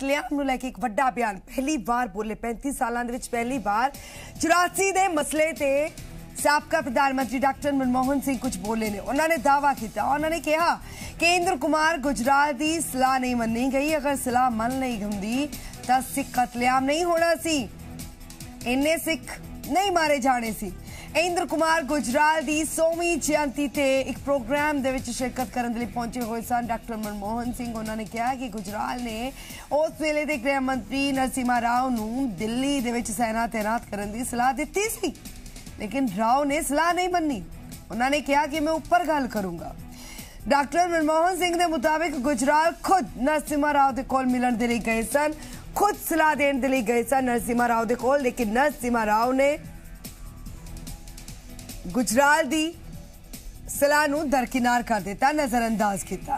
कतलेआम नूं लैके एक वड्डा बयान पहली बार बोले 35 सालां दे विच पहली बार 84 दे मसले ते साबका प्रधानमंत्री डॉक्टर मनमोहन सिंह कुछ बोले ने। उन्होंने दावा किया, उन्होंने कहा कि इंद्र कुमार गुजराल की सलाह नहीं मनी गई, अगर सलाह मन नहीं गई तो सिख कतलेआम नहीं होना सी, इन्ने सिख नहीं मारे जाने सी। इंद्र कुमार गुजराल की 100वीं जयंती ते एक प्रोग्राम दे विच शिरकत करने के लिए पहुंचे हुए सन डॉक्टर मनमोहन सिंह। उन्होंने कहा कि गुजराल ने उस वेले के गृह मंत्री नरसिम्हा राव नूं दिल्ली दे विच सेना तैनात करने की सलाह दी सी, लेकिन राव ने सलाह नहीं मनी। उन्होंने कहा कि मैं ऊपर गल करूंगा। डॉक्टर मनमोहन सिंह के मुताबिक गुजराल खुद नरसिम्हा राव के कोल मिलने के लिए गए सन, खुद सलाह देने के लिए गए सन नरसिम्हा राव के कोल, लेकिन नरसिम्हा राव ने गुजराल की सलाह नूं दरकिनार कर दिता, नजरअंदाज किया।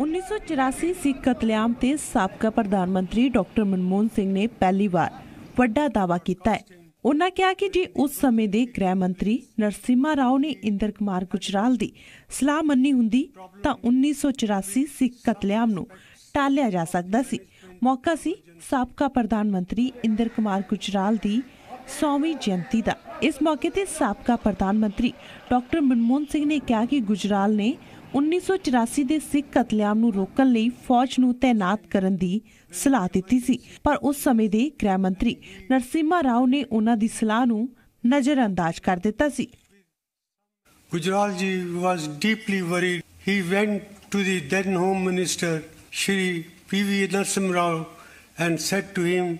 1984 सिख कतलेआम ते साबका प्रधानमंत्री डॉक्टर मनमोहन सिंह ने पहली बार वड्डा दावा किया है। उन्होंने कहा कि जे उस समय के गृह मंत्री नरसिम्हा राव ने इंद्र कुमार गुजराल की सलाह मनी हुंदी तां 1984 सिख कतलेआम नूं टालिया जा सकदा सी। मौका सी साबका प्रधानमंत्री इंद्र कुमार गुजराल की 100वीं जयंती का। इस मौके पर साबका प्रधानमंत्री डॉक्टर मनमोहन सिंह ने कहा कि गुजराल ने 1984 के सिख कतलेआम नूं रोकण लई फौज नूं तैनात करन दी सलाह दित्ती सी, पर उस समय के गृह मंत्री नरसिम्हा राव ने उन्हां दी सलाह नूं नजरअंदाज कर दित्ता सी। Gujral ji was deeply worried. He went to the then home minister Shri PV Narasimha Rao and said to him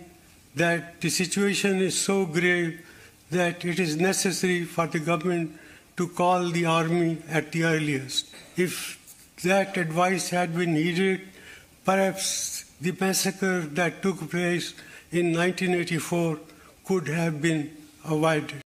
that the situation is so grave that it is necessary for the government to call the army at the earliest. If that advice had been heeded, perhaps the massacre that took place in 1984 could have been avoided.